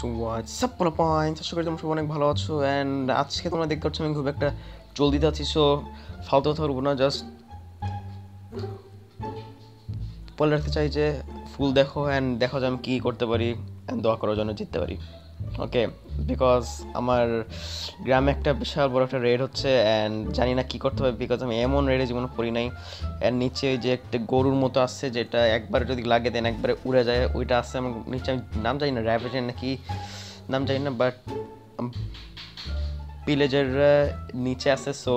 So what's up পোলা পয়েন্ট, আশা করি তোমরা অনেক ভালো আছো। অ্যান্ড আজকে তোমরা দেখতে পাচ্ছ আমি খুব একটা জলদিতে আছি, সো ফালতু কথা বলবো না, জাস্ট বলে রাখতে চাই যে ফুল দেখো অ্যান্ড দেখো যে আমি কী করতে পারি অ্যান্ড দোয়া করার জন্য জিততে পারি, ওকে? বিকজ আমার গ্রামে একটা বিশাল বড় একটা রেড হচ্ছে অ্যান্ড জানি না কী করতে হবে, বিকজ আমি এমন রেডে জীবনে পড়ি নাই। অ্যান্ড নিচে যে একটা গরুর মতো আসছে, যেটা একবারে যদি লাগে দেন একবারে উড়ে যায়, ওইটা আসছে আমার নিচে। আমি নাম জানি না, র্যাভেজের নাকি নাম জানি না, বাট ভিলেজের নিচে আসে। So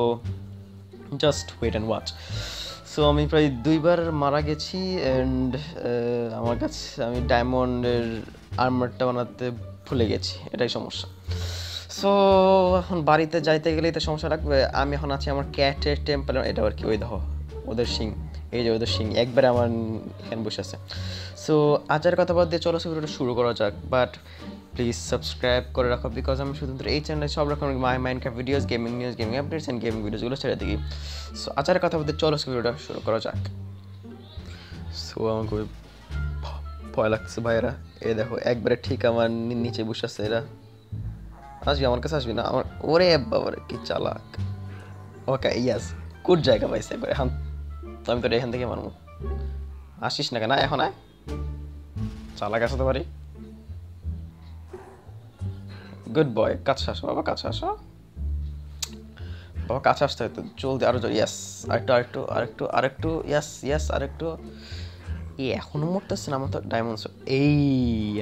just wait and watch. So আমি প্রায় দুইবার মারা গেছি অ্যান্ড আমার কাছে আমি ডায়মন্ডের আর্মারটা বানাতে ভুলে গেছি, এটাই সমস্যা। সো এখন বাড়িতে যাইতে গেলেই তো সমস্যা লাগবে। আমি এখন আছি আমার ক্যাটের টেম্পল, এটা আর কি, ওই দেখো ওদের শিং, এই যে ওদের শিং একবারে আমার এখানে বসে আছে। সো আজের কথা বাদ দিয়ে চলো ভিডিওটা শুরু করা যাক, বাট প্লিজ সাবস্ক্রাইব করে রাখো, বিকজ আমি শুধুমাত্র এই চ্যানেলে সব রকম Minecraft videos, gaming news, gaming updates and gaming ভিডিওসগুলো ছেড়ে দেখি। সো আজের কথা বাদ দিয়ে চলো ভিডিওটা শুরু করা যাক। সো আমার খুবই ভয় লাগছে ভাইরা, এ দেখো একবারে ঠিক আমার নিচে বসে আছে। এরা আসবি, আমার কাছে আসবি না আমার, ওরে বাবার কি চালাক। ওকে ইয়াস, কোন জায়গা পাইছে একবার? এখন আমি তোর এখান থেকে মারব, আসিস না কেন এখন? আয়, চালাক আসতে পারি। গুড বয়, কাছে আসো বাবা, কাছে আসো বাবা, কাছে আসতে হয়তো চলতে আরো। ইয়াস, আরেকটু আরেকটু আরেকটু আরেকটু, ইয়াস ইয়াস আরেকটু। এই এখনো মরতেছে না আমার তো ডায়মন্ড। এই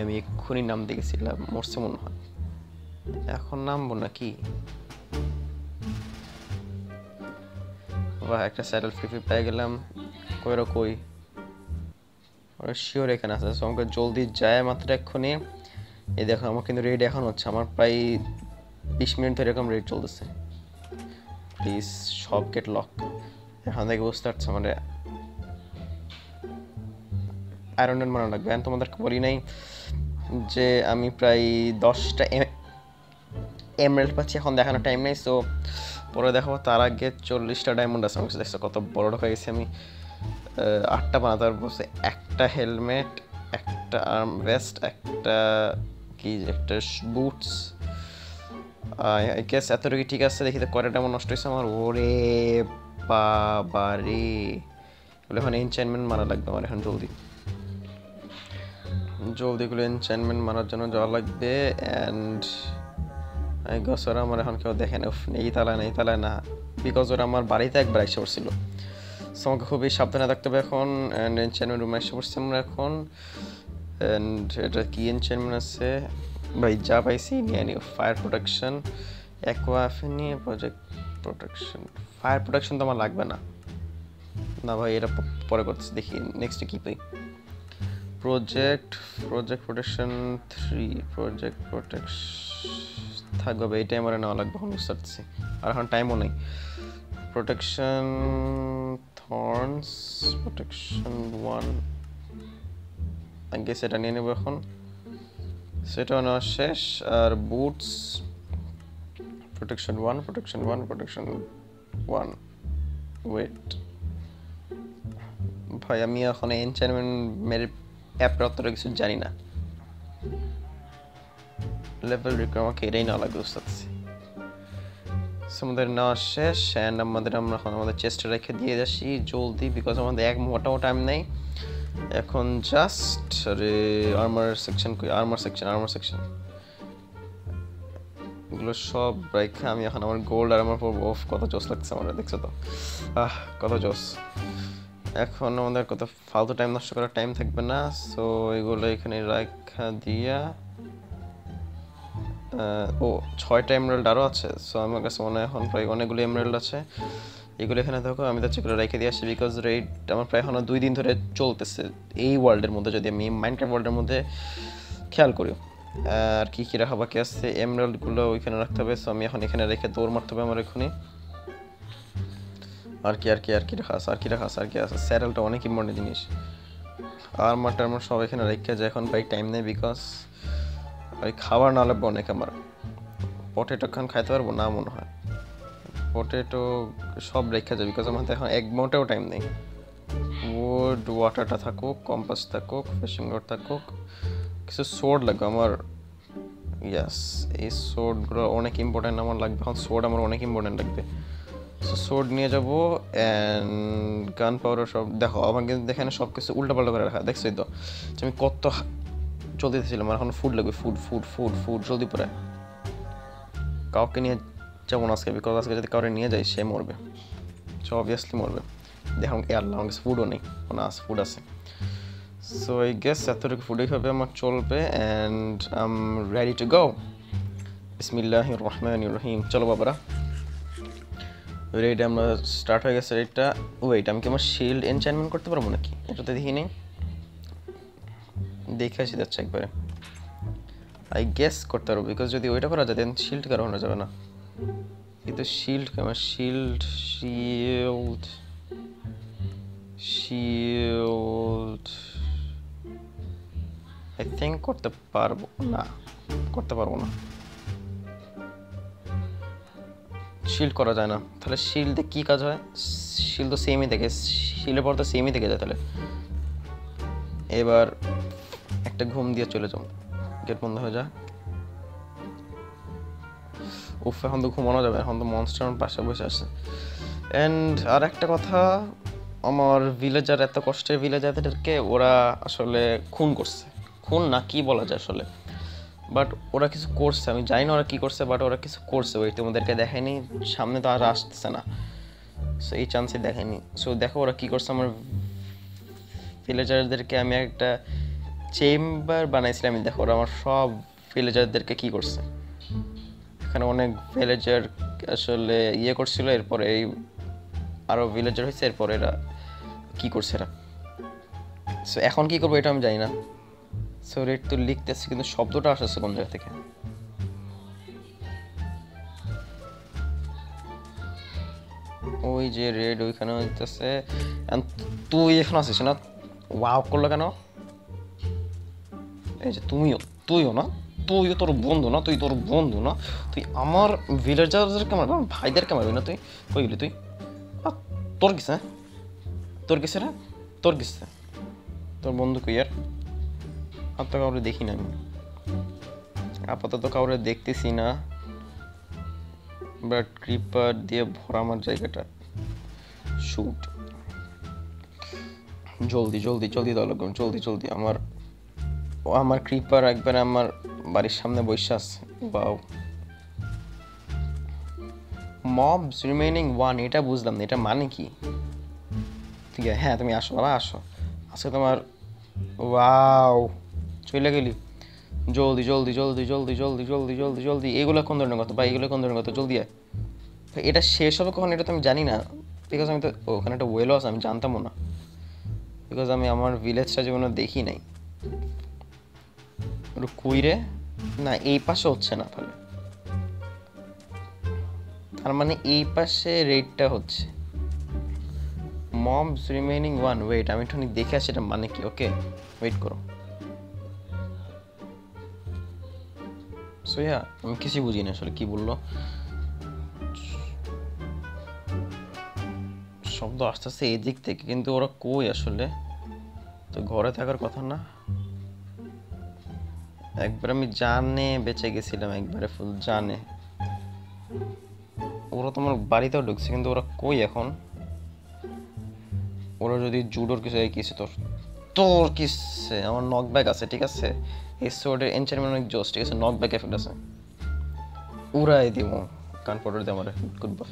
আমি এক্ষুনি নাম দেখেছিলাম, মরছে মনে হয়। এখন নামবো নাকি? বাহ, একটা স্যাডেল ফ্রি পেয়ে গেলাম। কইরো কই, ওরা শিওর এখানে আছে। সো আমাকে জলদি যায় মাত্র এক্ষুনি। এই দেখো আমার কিন্তু রেড এখন হচ্ছে, আমার প্রায় 20 মিনিট ধরে এরকম রেড চলতেছে। প্লিজ সব গেট লক। এখান থেকে বুঝতে পারছে আমার আয়রন মানা লাগবে। আমি তোমাদেরকে বলি নাই যে আমি প্রায় 10টা এমরাল্ড পাচ্ছি, এখন দেখানোর টাইম নেই, সো পরে দেখাবো। তার আগে 40টা ডায়মন্ড আছে আমার কাছে। দেখছো কত বড় টাকা গেছি আমি? 8টা বানাতে পারবো। একটা হেলমেট, একটা আর্ম ভেস্ট, একটা কি একটা বুটস, আই গেস এতটুকু ঠিক আছে। দেখি তো কটা ডায়মন্ড নষ্ট হয়েছে আমার। ওরে বাবারে, বলে এখন এনচ্যান্টমেন্ট মারা লাগবে আমার। এখন জলদি জলদিগুলো এনচ্যান্টমেন্ট মারার জন্য যাওয়া লাগবে। অ্যান্ড গছরা আমার এখন কেউ দেখেন, এই তালায় না এই তালায় না, বিকজ ওরা আমার বাড়িতে একবার এসে পড়ছিল। সো আমাকে খুবই সাবধানে থাকতে হবে এখন। অ্যান্ড এনচ্যান্টমেন্ট রুমে এসে পড়ছি আমরা এখন। অ্যান্ড এটা কি এনচ্যান্টমেন্ট আছে ভাই? যা পাইছি নিয়ে নিও। Fire protection, অ্যাকোয়াফিনি project protection. Fire protection তো আমার লাগবে না, না ভাই এটা পরে করতেছি। দেখি নেক্সটে কী পাই। প্রজেক্ট প্রোটেকশন 3, প্রজেক্ট প্রোটেকশন থাকবে। এই টাইম আর নেওয়া লাগবে, এখন বুঝতে পারছি আর এখন টাইমও নেই। প্রোটেকশন থর্নস, প্রোটেকশন 1 আগে সেটা নিয়ে নেব এখন, সেটাও নেওয়া শেষ। আর boots, protection 1 protection 1 protection 1 wait ভাই, আমি এখন এনচ্যান্টমেন্ট মেরে অ্যাপ্রতটা কিছু জানি না। লেভেল রিকোয়ার, আমাকে এটাই না লাগে, বুঝতে পারছি। আমাদের নেওয়া শেষ। অ্যান্ড আমরা এখন আমাদের চেস্টে রেখে দিয়ে যাচ্ছি জলদি, বিকজ আমাদের এক মোটাও টাইম নেই এখন। জাস্ট আরে আর্মার সেকশন কই? আর্মার সেকশন এগুলো সব রেখে আমি এখন আমার গোল্ড আর আমার অফ। কত জোস লাগছে আমার, দেখছো তো? আহ কত জোস। এখন আমাদের কত ফালতু টাইম নষ্ট করার টাইম থাকবে না। সো এগুলো এখানে রাখা দিয়া, ও 6টা এমরাল্ড আরও আছে। সো আমার কাছে মনে হয় এখন প্রায় অনেকগুলো এমরাল্ড আছে। এগুলো এখানে থাকো, আমি তো সেগুলো রেখে দিয়ে আসি, বিকজ রেড আমার প্রায় এখনও 2 দিন ধরে চলতেছে এই ওয়ার্ল্ডের মধ্যে। যদি আমি মাইনক্রাফট ওয়ার্ল্ডের মধ্যে খেয়াল করি আর কি কী রাখা বাকি আসছে, এমরাল্ডগুলো ওইখানে রাখতে হবে। সো আমি এখন এখানে রেখে দৌড় মারতে হবে আমার এখনই। আর কি রাখা আছে, আর কি রাখা আছে। স্যাডেলটা অনেক ইম্পর্টেন্ট জিনিস। আর্মার টার্মার সব এখানে রেখে যায় এখন, ভাই টাইম নেই, বিকজ ভাই খাবার না লাগবে অনেক আমার। পটেটো খান খাইতে পারবো না মনে হয়, পটেটো সব রেখে যায়, বিকজ আমার এখন এক মোটেও টাইম নেই। উড, ওয়াটারটা থাকুক, কম্পাস থাকুক, ফিশিং রড থাকুক, কিছু সোর্ড লাগবে আমার। yes, this sword is important. Sword is important. So sword jabo and gunpowder shop. Shop ke ulta palta kore rakha. Dekho eto. Ami kotto joldi thilo. Amar ekhono food lagbe. Food joldi pore. Kauke niye jabo na aske because aske jodi kaure niye jai she morbe. So obviously morbe. Dekhon e Allah onge food o nei. Ona food ase. So I guess atorok food hobe amar cholbe and I'm ready to go. Bismillahir Rahmanir Rahim. Chalo babara. Raid amra start hoye geche raidta. Wait, ami ki amar shield enchantment korte parbo naki? Eta to dekhi nei. Dekhe ashi jacche ekbare. I guess korte parbo because jodi oita kora jay then shield korona jabe na. Eto shield ke amar shield I think korte parbo na. Korte parbo na. Shield করা যায় না তাহলে shield এ কি কাজ হয় shield তো সেমই থাকে shield এর পর তো সেমই থেকে যায় তাহলে এবার একটা ঘুম দিয়ে চলে যাও গেট বন্ধ হয়ে যায় উফ এখন তো ঘুমানো যাবে এখন তো মনস্টার পাশে বসে আছে এন্ড আর একটা কথা আমার ভিলেজার এত কষ্টে ভিলেজারদেরকে ওরা আসলে খুন করছে খুন না কি বলা যায় আসলে But ওরা কিছু করছে আমি জানি না ওরা কি করছে বাট ওরা কিছু করছে ওই তোমাদেরকে দেখাইনি সামনে তো আর আসছে না সো এই চান্সে দেখাইনি সো দেখো ওরা কি করছে আমার ভিলেজারদেরকে আমি একটা চেম্বার বানাইছিলাম দেখো ওরা আমার সব ভিলেজারদেরকে কি করছে এখানে অনেক ভিলেজার আসলে ইয়ে করছিল এরপর এই আরো ভিলেজার হইছে এরপর এরা কি করছে এরা সো এখন কি করব এটা আমি জানি না So rate to leak this in the shop to dash a second. Oh, J raid, we cannot say and two if not session. Wow, Colagano to you to Bondo, not to your Bondo, not to Amor villagers come around, hide their camera, not to you to Turkis, Turkis, Turkis, Turbondo queer. আপা কাউরে দেখি না আমি আপাতত কাউরে দেখতেছি না but creeper দিয়ে ভরা আমার জায়গাটা শুট জলদি দলগণ জলদি আমার ক্রিপার একবার আমার বাড়ির সামনে বসে আছে বাও মবস রিমেইনিং 1 এটা বুঝলাম না এটা মানে কি ঠিক আছে হ্যাঁ তুমি আসো আজকে তোমার ওয়াও চলে গেলি জলদি এগুলা কোন ধরনের কথা ভাই এগুলা কোন ধরনের কথা জলদি আয় ভাই এটা শেষ হবে কখন এটা তো আমি জানি না বিকজ আমি তো ওখানে একটা ওয়েল আছে আমি জানতামও না বিকজ আমি আমার ভিলেজটা জীবনে দেখি নাই পুরো কুইরে না এই পাশে হচ্ছে না তাহলে তার মানে এই পাশে রেডটা হচ্ছে mobs remaining 1 wait আমি একটু দেখে আসি এটা মানে কি ওকে ওয়েট করো So yeah, I'm kissing with you naturally. Kibulo Shop Dosta say dick taking to a coy, surely. The Gora Tagar Kotana Egbrami Jane, Bechegisilam, Egbereful Jane Urotomal Barito looks into a coyacon or the Judor Kisakis or Torkis or knockback asceticas. This sword is enchantment just a knockback effect আছে উড়াই দেব কান powder দে আমারে good bye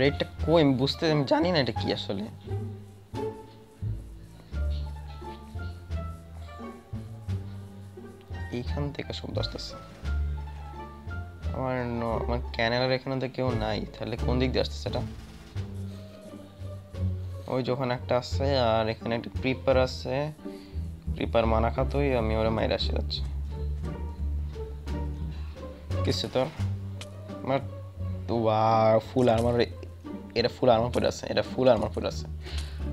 রেটটা কোই বুঝতে আমি জানি না এটা কি আসলে এইখান থেকে শব্দ আসছে আমার নো আমার ক্যানেলের এখানে তো কেউ নাই তাহলে কোন দিক দিয়ে আসছে এটা ওই যখন একটা আছে আর এখানে একটা ক্রিপার আছে ক্রিপার মানা খাতোই আমি ওরে মাইরা শেরাচ্ছি কিচ্ছু তো আমার দুয়া ফুল আর্মার এটা ফুল আর্মার পরে আছে এটা ফুল আর্মার পরে আছে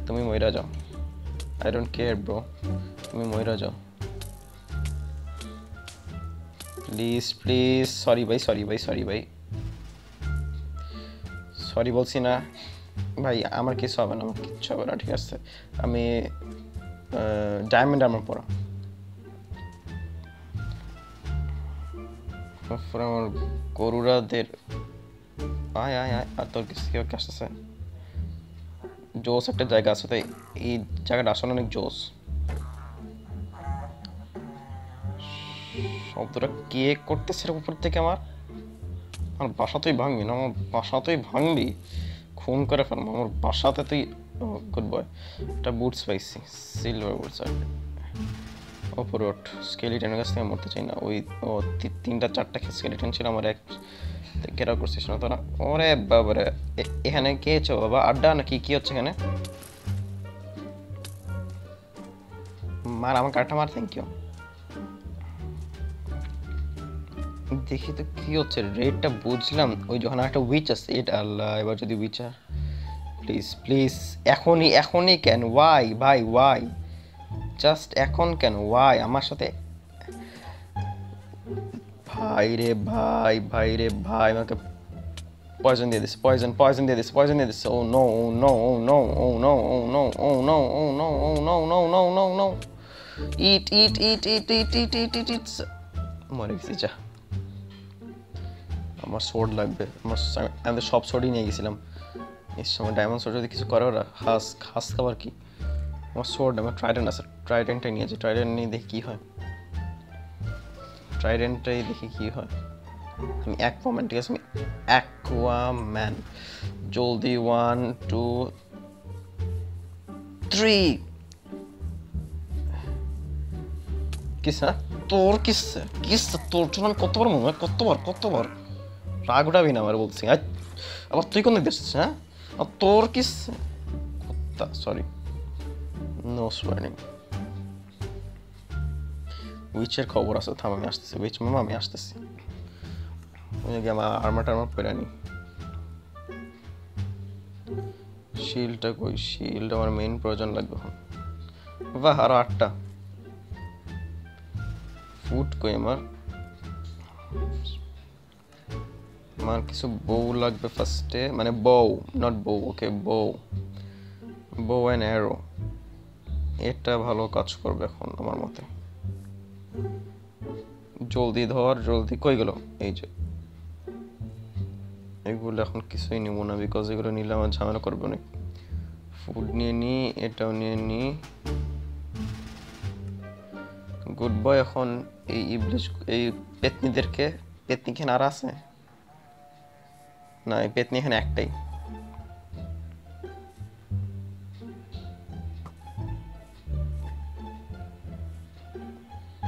তুমি মইরা যাও আই ডোন্ট কেয়ার ব্রো তুমি মইরা যাও প্লিজ সরি ভাই সরি বলছি না ভাই আমার কিছু হবে না কিছু হবে না ঠিক আছে আমি ডায়মন্ড আর্মার পরা framar korudadır. Ay ator kesiyor kaçtı. Jos একটা জায়গা আছে তাই এই জায়গাটা আসলে অনেক জোস। শব্দটা কে করতেছে উপর থেকে আমার? আমার বাসা তুই ভাঙবি না, আমার বাসা তুই ভাঙবি, খুন করে ফেলবো আমার বাসাতে তুই। Good boy. একটা বুটস পাইছি, সিলভার বুটস। ওপর ওঠ, স্কেলিটনের কাছ থেকে মরতে চাই না। ওই তিনটা চারটা স্কেলিটন ছিল আমার এক ঘেরাও করছিস না তো না। ওরে বাবারে, এখানে কে ছো বাবা? আড্ডা নাকি কি হচ্ছে এখানে? মার আমার কাঠটা মার। Thank you. দেখি তো কি হচ্ছে। রেডটা বুঝলাম, ওই যখন একটা উইচ আছে। এটা আল্লাহ, এবার যদি উইচার প্লিজ প্লিজ এখনই কেন? ওয়াই ভাই ওয়াই? জাস্ট এখন কেন ওয়াই আমার সাথে? ভাই রে ভাই আমাকে পয়জন দিয়ে দিস, পয়জন দিয়ে দিস। Oh no oh no oh no oh no oh no oh no oh no oh no no no no no. ইট ইট ইট ইট ইট ইট ইট ইট ইট। মরে গেছি যা। আমার সোর্ড লাগবে। আমি সব সোর্ডই নিয়ে গেছিলাম। এর সময় ডায়মন্ড সোর্ড যদি কিছু করে ওরা হাস খাবার কি। আমার সোর্ড, আমার ট্রাইডেন্ট আছে, ট্রাইডেন্টটাই নিয়েছে। ট্রাইডেন্ট নিয়ে দেখি কী হয়। ট্রাইডেন্টটাই দেখি কি হয়। আমি অ্যাকোয়াম্যান, ঠিক আছে আমি অ্যাকোয়াম্যান। জলদি 1 2 3। কিস না তোর কিস তোর জন্য আমি কতবার মনে হয় কতবার রাগ উঠাবি না আমার বলছি। আবার তুই কোনো দেখছিস? হ্যাঁ আর তোর কিস কুত্তা। সরি, নো সোয়ারিং। উইচের খবর আছে, থাম আমি আসতেছি। উইচ মামা আমি আসতেছি। আমার আর্মার পেরানি শিল্ডটা কই? শিল্ড আমার মেইন প্রয়োজন লাগবে। বাহ, আরো 8টা ফুড কই? আমার কিছু বউ লাগবে ফার্স্টে, মানে বউ নট বউ। ওকে বউ অ্যান্ড অ্যারো, এটা ভালো কাজ করবে এখন আমার মতে। জলদি ধর, জলদি। কই গেল? এই যে এগুলো এখন কিছুই নিব না, বিকজ এগুলো নিলে আমার ঝামেলা করবে অনেক। ফুড নিয়ে নি, এটাও নিয়ে নি। Good boy. এখন এই ইবলিশ, এই পেতনিদেরকে, পেতনিখানে আর আছে না? এই পেতনিখানে একটাই।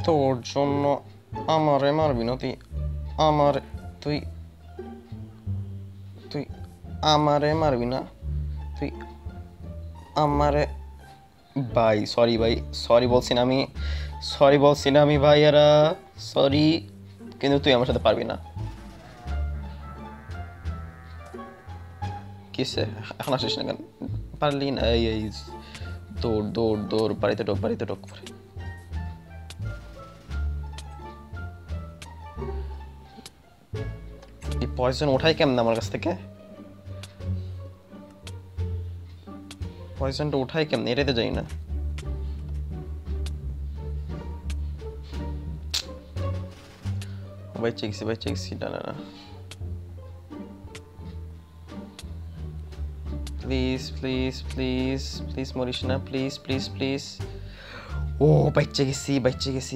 তোর জন্য আমারে মারবি না তুই। আমার তুই আমারে মারবি না তুই আমারে। ভাই সরি, ভাই সরি বলছি না আমি, ভাই এরা সরি, কিন্তু তুই আমার সাথে পারবি না। কিসে এখন আসিস না কেন? পারলি না? এই দৌড় দৌড় দৌড়, বাড়িতে ঢোক। পয়জন ওঠাই কেমনে আমার কাছ থেকে? পয়জনটা ওঠাই কেমনে? এটাতে যাই না। ভাই চেকছি। না প্লিজ মরিস না, প্লিজ। ও বাইচে গেছি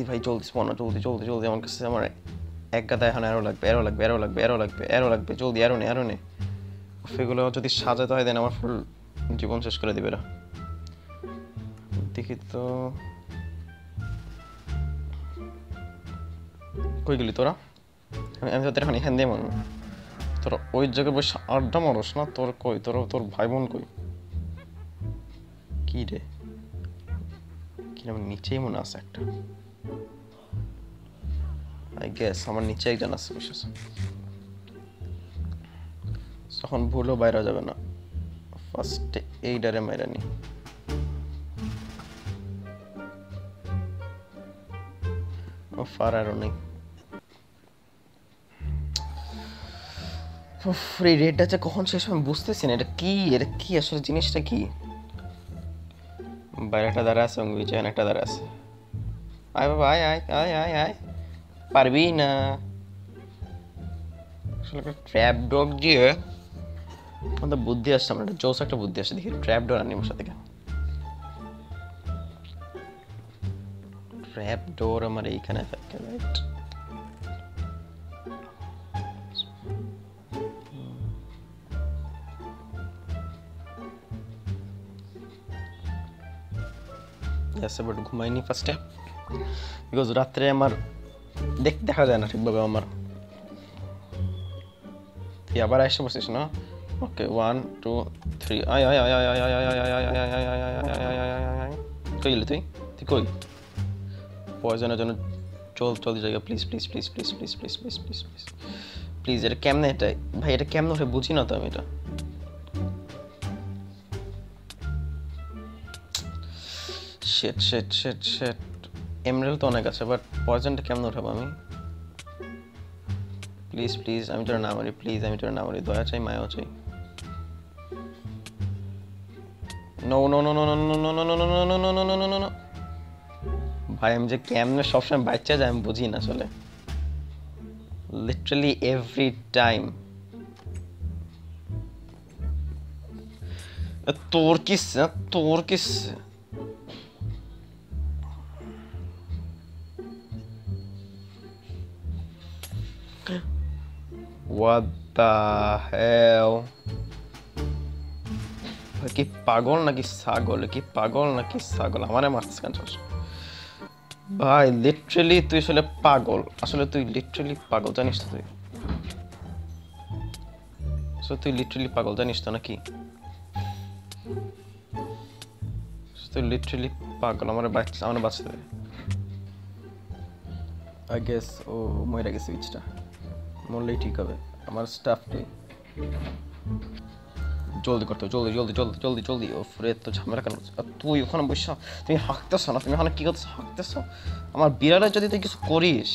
ভাই। জলদি আমার কাছে। আমার এক গাদা এখন অ্যারো লাগবে। জলদি অ্যারো নে। সেগুলো যদি সাজাতে হয় দেন আমার ফুল জীবন শেষ করে দিবে। দেখি তো কই গেলি তোরা? আমি তোদের এখন এখান দিয়ে মারব। তোরা ওই জায়গায় বসে আড্ডা মারস না। তোর কই? তোর ভাই বোন কই? কি রে কি নাম? নিচেই মনে আছে একটা। I guess আমার নিচে একজন আছে। তখন ভুলও বাইরে যাবে না। ফার্স্টে এই ডারে মাইরা নি। ফার আরও নেই। এই রেডটা যে কখন শেষ আমি বুঝতেছি না। এটা কি আসলে জিনিসটা কি? বাইরে একটা দ্বারা আছে, একটা দ্বারা আছে। আয় বাবা আয় আয় আয় আয় আয়। পারবি না একটা ট্র্যাপ ডোর দিয়ে আমাদের বুদ্ধি আসছে, আমার একটা জোস একটা বুদ্ধি আসছে, দেখি ট্র্যাপ ডোর আনি মশা থেকে। ট্র্যাপ ডোর আমার এইখানে থাকে, রাইট? বাট ঘুমাইনি ফার্স্টে, বিকজ রাত্রে আমার দেখা যায় না ঠিকভাবে আমার। তুই আবার আসতে পারছিস না? ওকে, 1 2 3 আয় আয় আয় আয় আয় আয় আয় আয় আয় আয় আয়। কই গেলি তুই? তুই কই? পয়জনের জন্য চল চল জায়গা, please please please please please please please please please please. এটা কেমনে? এটা ভাই এটা কেমনে ওঠে বুঝি না তো আমি। এটা shit shit shit shit emerald তো অনেক আছে, বাট পয়জনটা কেমন উঠাবো আমি? প্লিজ প্লিজ আমি তোর নাম করি, প্লিজ আমি তোর নাম করি, দয়া চাই মায়া চাই। No no no no no no no no no no no no no. ভাই আমি যে কেমনে সবসময় বাচ্চা যায় আমি বুঝি না আসলে, লিটারালি এভরি টাইম। তোর কিস তোর কিস what the hell? কি পাগল নাকি ছাগল? কি পাগল নাকি ছাগল? আমারে মারছিস কেন ভাই? লিটারালি তুই আসলে পাগল, আসলে তুই লিটারালি পাগল জানিস তো, তুই তুই লিটারালি পাগল জানিস তো নাকি? তুই লিটারালি পাগল। আমার বাঁচতে আই গেস ও মরে গেছে, সুইচটা মরলেই ঠিক হবে। আমার স্টাফটাই জলদি করতে, জলদি জলদি জলদি জলদি জলদি। ও ফ্রেড তো ঝামেলা কেন? তুই ওখানে বসছ, তুমি হাঁকতেছ না, তুমি ওখানে কী করতেছ? হাঁকতেছ আমার বিড়ালে যদি তুই কিছু করিস,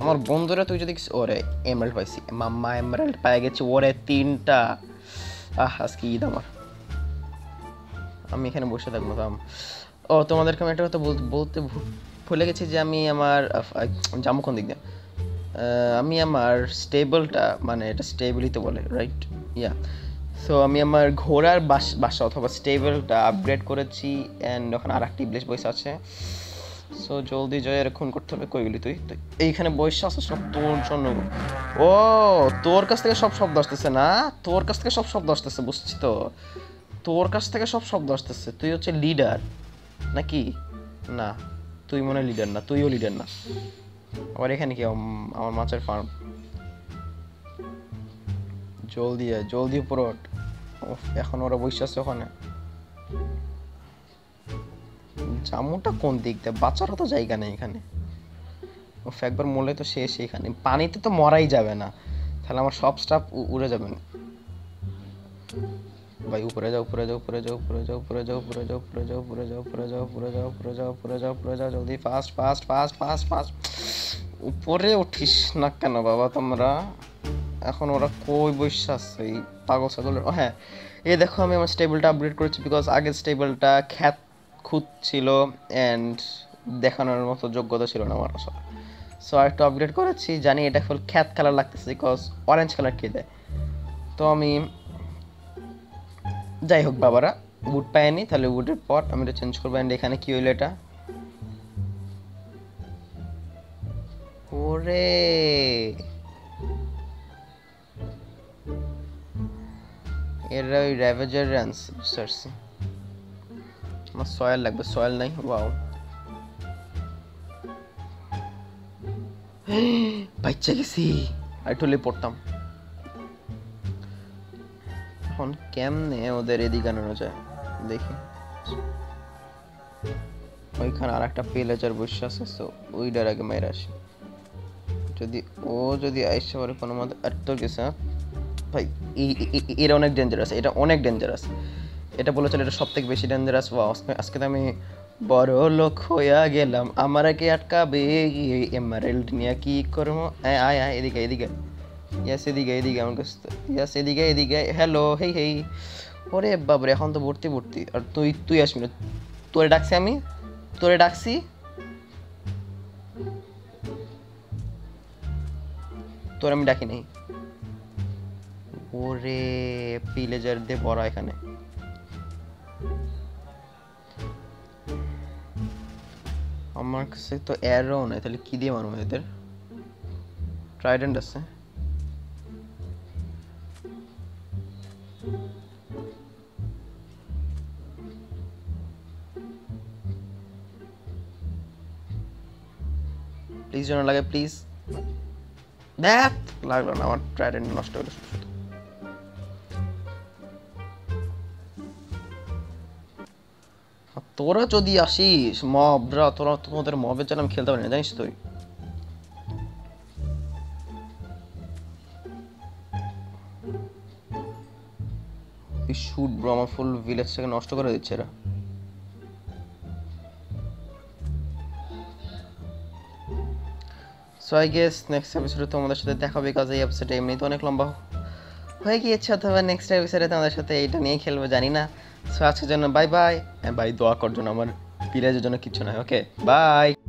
আমার বন্ধুরা তুই যদি কিছু। ওরে এমরাল্ড পাইছি, মাম্মা এমরাল্ড পায়ে গেছি। ওরে 3টা আজকে ঈদ আমার, আমি এখানে বসে থাকবো। ও তোমাদেরকে আমি একটা কথা বলতে ভুলে গেছি যে আমি আমার জামু কোন দিক দিয়ে আমি আমার স্টেবলটা, মানে এটা স্টেবলই তো বলে, রাইট? ইয়া, সো আমি আমার ঘোড়ার বাসা অথবা স্টেবলটা আপগ্রেড করেছি, অ্যান্ড ওখানে আর একটি ব্লেস বয়স আছে। সো জলদি জয় এরকম করতে হবে। কইগুলি তুই তো এইখানে বয়সা আছে, সব তোর জন্য। ও তোর কাছ থেকে সব শব্দ আসতেছে না? তোর কাছ থেকে সব শব্দ আসতেছে, বুঝছি তো, তোর কাছ থেকে সব শব্দ আসতেছে। তুই হচ্ছে লিডার নাকি? না তুই মনে হয় লিডার না, তুইও লিডার না। আবার এখানে কি আমার মাছের ফার্ম? জলদি জলদি উপরে ওঠ। এখন ওরা বসে আছে ওখানে। জামুটা কোন দিক দিয়ে? বাচ্চারও তো জায়গা নেই এখানে। একবার মরলে তো শেষ এখানে। পানিতে তো মরাই যাবে না, তাহলে আমার সব স্টাফ উড়ে যাবে না। ভাই উপরে যাও, উপরে যাও, উপরে যাও, উপরে যাও, উপরে যাও, উপরে যাও, উপরে যাও, উপরে যাও, উপরে যাও, উপরে যাও, উপরে যাও, উপরে যাও, উপরে যাও, জলদি fast fast fast fast fast. উপরে উঠিস না কেন বাবা তোমরা? এখন ওরা কই বসে আছে এই পাগল ছাগলের? হ্যাঁ এই দেখো আমি আমার স্টেবলটা আপডেট করেছি, বিকজ আগের স্টেবলটা খ্যাত খুঁত ছিল অ্যান্ড দেখানোর মতো যোগ্যতা ছিল না আমার আসলে। সো আরেকটা আপডেট করেছি, জানি এটা ফুল খ্যাত কালার লাগতেছে বিকজ অরেঞ্জ কালার খেয়ে দেয়। তো আমি যাই হোক বাবারা উড পায়নি, তাহলে উডের পর আমি এটা চেঞ্জ করবো। অ্যান্ড এখানে কি হইলো এটা? ওরে এরা ওই র্যাভেজার রানস সার্সি। আমার সয়েল লাগবে, সয়েল নাই। ওয়াও বাচ্চা গেছি, আর টলে পড়তাম। এখন কেমনে ওদের এদিকে আনানো যায় দেখি। ওইখানে আর একটা পেলেজার বসে আছে, তো ওই ডার আগে মেয়েরা আসে। যদি ও যদি আইসা পরে কোনো মতো আটতর গেছে। ভাই এরা অনেক ডেঞ্জারাস, এটা অনেক ডেঞ্জারাস, এটা বলে চলে এটা সব থেকে বেশি ডেঞ্জারাস। বা আজকে তো আমি বড় লোক হইয়া গেলাম, আমার কি আটকাবে? এমারেল্ড নিয়ে কি করবো? আয় আয় আয় এদিকে এদিকে, ইয়াস এদিকে এদিকে, আমার কাছে ইয়াস এদিকে এদিকে। Hello hey hey. ওরে বাবরে এখন তো ভর্তি ভর্তি। আর তুই তুই আসবি না, তোরে ডাকছি আমি, তোরে ডাকছি, তোর আমি ডাকি নেই। ওরে পিলেজার দিয়ে ভরা এখানে। আমার কাছে তো অ্যারো নাই, তাহলে কি দিয়ে মারবো এদের? ট্রাইডেন্ট আছে, প্লিজ যেন লাগে, প্লিজ। দেখ লাগলো না, আমার ট্রাইডেন্ট নষ্ট হলো। তোরা যদি আসিস মবরা, তোরা তোমাদের মবের জন্য আমি খেলতে পারি না জানিস। তুই শুট ব্রো, আমার ফুল ভিলেজটাকে নষ্ট করে দিচ্ছে এরা। সো আই গেস নেক্সট এপিসোডে তোমাদের সাথে দেখা হবে, কাজে এই এপিসোডে এমনি তো অনেক লম্বা হয়ে গিয়েছে, অথবা নেক্সট এপিসোডে তোমাদের সাথে এইটা নিয়ে খেলবো জানি না। সো আজকের জন্য বাই বাই। হ্যাঁ ভাই, দোয়া করার জন্য, আমার পিলেজের জন্য কিচ্ছু নয়। Okay by.